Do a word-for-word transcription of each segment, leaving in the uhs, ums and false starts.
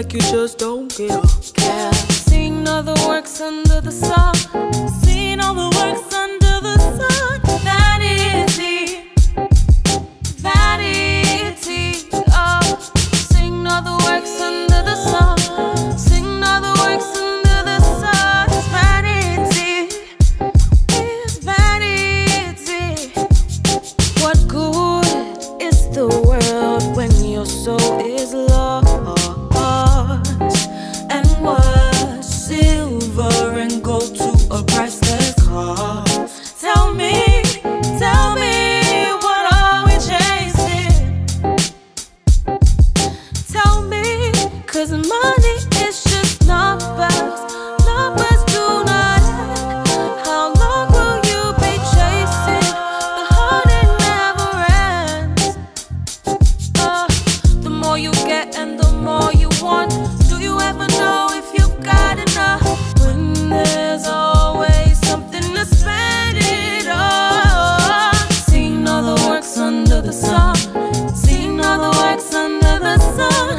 like you just don't care. care. Seen all the works under the sun. Seen all the works under the sun. Vanity, vanity. Oh, seen all the works under the sun. Seen all the works under the sun. It's vanity, it's vanity. What good is the world when your soul is lost? Cause money is just numbers. Numbers do not end. How long will you be chasing? The heart it never ends. uh, The more you get and the more you want. Do you ever know if you've got enough? When there's always something to spend it on. Seeing all the works under the sun. Seeing all the works under the sun.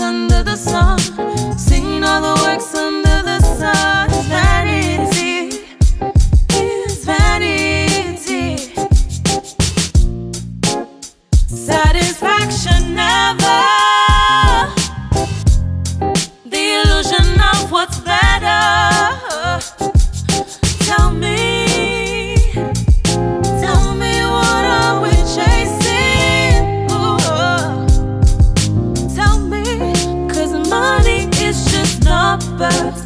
Under the sun, singing all the works under the sun. It's vanity, it's vanity. Satisfaction never. The illusion of what's better. Tell me. Numbers,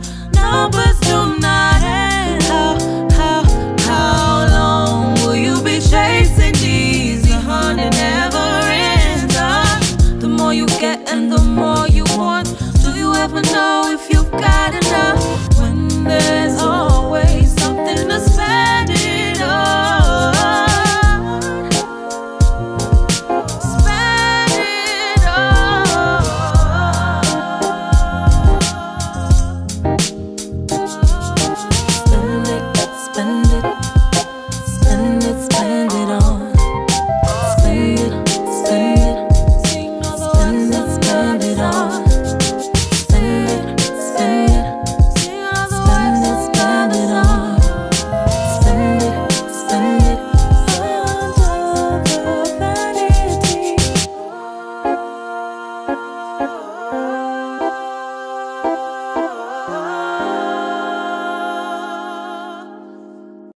numbers do not end. How, how, how long will you be chasing these? The hunt never ends. Oh, the more you get and the more you want. Do you ever know if you've got enough? When there's